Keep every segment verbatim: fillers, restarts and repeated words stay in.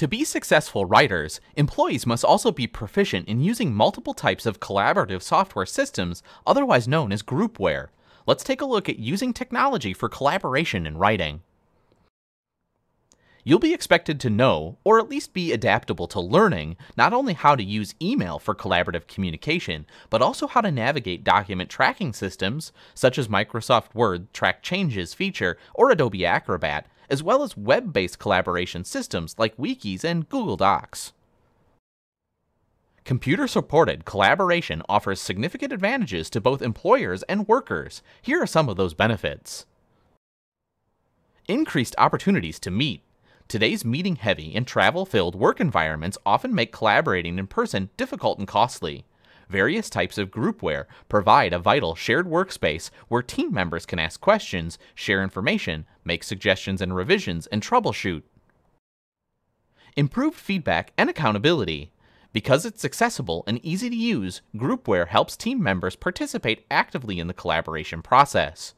To be successful writers, employees must also be proficient in using multiple types of collaborative software systems, otherwise known as groupware. Let's take a look at using technology for collaboration in writing. You'll be expected to know, or at least be adaptable to learning, not only how to use email for collaborative communication, but also how to navigate document tracking systems, such as Microsoft Word Track Changes feature or Adobe Acrobat, as well as web-based collaboration systems like wikis and Google Docs. Computer-supported collaboration offers significant advantages to both employers and workers. Here are some of those benefits. Increased opportunities to meet. Today's meeting-heavy and travel-filled work environments often make collaborating in person difficult and costly. Various types of groupware provide a vital shared workspace where team members can ask questions, share information, make suggestions and revisions, and troubleshoot. Improved feedback and accountability. Because it's accessible and easy to use, groupware helps team members participate actively in the collaboration process.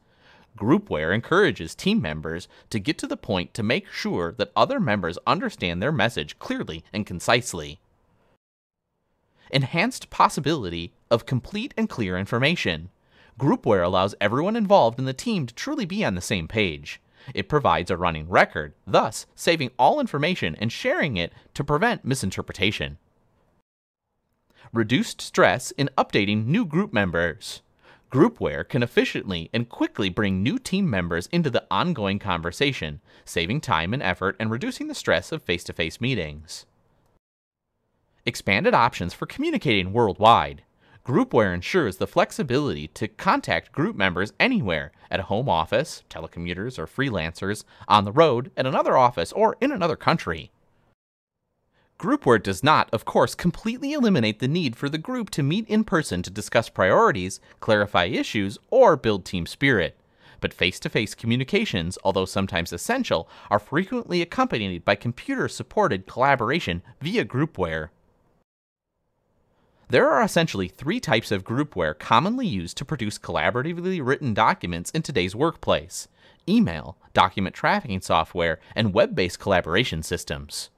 Groupware encourages team members to get to the point to make sure that other members understand their message clearly and concisely. Enhanced possibility of complete and clear information. Groupware allows everyone involved in the team to truly be on the same page. It provides a running record, thus saving all information and sharing it to prevent misinterpretation. Reduced stress in updating new group members. Groupware can efficiently and quickly bring new team members into the ongoing conversation, saving time and effort and reducing the stress of face-to-face meetings. Expanded options for communicating worldwide. Groupware ensures the flexibility to contact group members anywhere, at a home office, telecommuters or freelancers, on the road, at another office, or in another country. Groupware does not, of course, completely eliminate the need for the group to meet in person to discuss priorities, clarify issues, or build team spirit. But face-to-face communications, although sometimes essential, are frequently accompanied by computer-supported collaboration via groupware. There are essentially three types of groupware commonly used to produce collaboratively written documents in today's workplace: email, document tracking software, and web-based collaboration systems.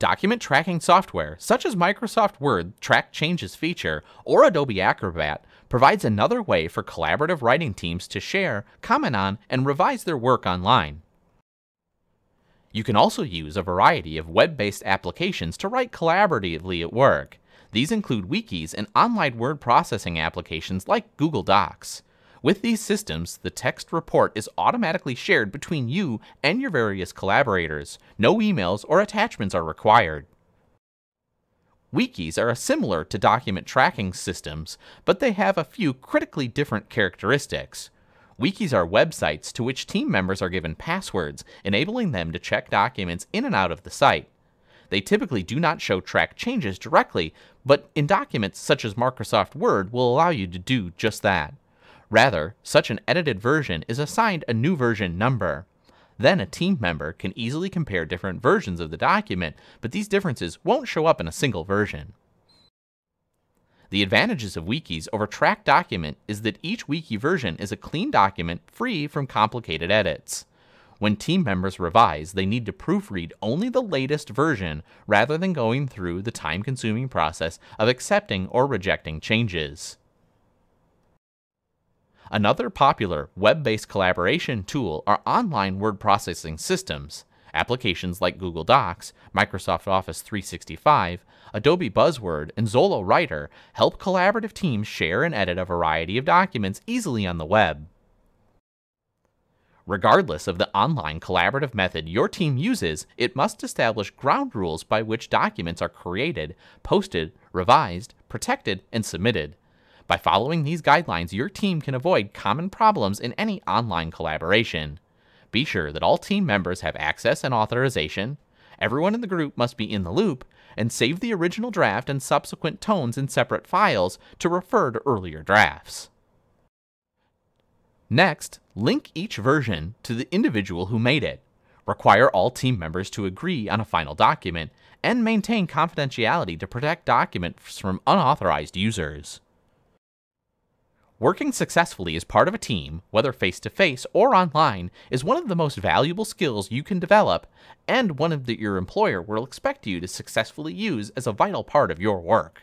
Document tracking software, such as Microsoft Word Track Changes feature or Adobe Acrobat, provides another way for collaborative writing teams to share, comment on, and revise their work online. You can also use a variety of web-based applications to write collaboratively at work. These include wikis and online word processing applications like Google Docs. With these systems, the text report is automatically shared between you and your various collaborators. No emails or attachments are required. Wikis are similar to document tracking systems, but they have a few critically different characteristics. Wikis are websites to which team members are given passwords, enabling them to check documents in and out of the site. They typically do not show track changes directly, but in documents such as Microsoft Word will allow you to do just that. Rather, such an edited version is assigned a new version number. Then a team member can easily compare different versions of the document, but these differences won't show up in a single version. The advantages of wikis over track document is that each wiki version is a clean document free from complicated edits. When team members revise, they need to proofread only the latest version rather than going through the time-consuming process of accepting or rejecting changes. Another popular web-based collaboration tool are online word processing systems. Applications like Google Docs, Microsoft Office three sixty-five, Adobe Buzzword, and Zoho Writer help collaborative teams share and edit a variety of documents easily on the web. Regardless of the online collaborative method your team uses, it must establish ground rules by which documents are created, posted, revised, protected, and submitted. By following these guidelines, your team can avoid common problems in any online collaboration. Be sure that all team members have access and authorization, everyone in the group must be in the loop, and save the original draft and subsequent tones in separate files to refer to earlier drafts. Next, link each version to the individual who made it. Require all team members to agree on a final document, and maintain confidentiality to protect documents from unauthorized users. Working successfully as part of a team, whether face-to-face or online, is one of the most valuable skills you can develop and one that your employer will expect you to successfully use as a vital part of your work.